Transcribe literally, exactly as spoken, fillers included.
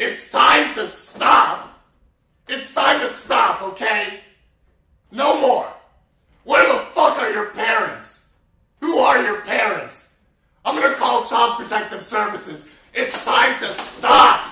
It's time to stop. It's time to stop, okay? No more. Where the fuck are your parents? Who are your parents? I'm gonna call Child Protective Services. It's time to stop.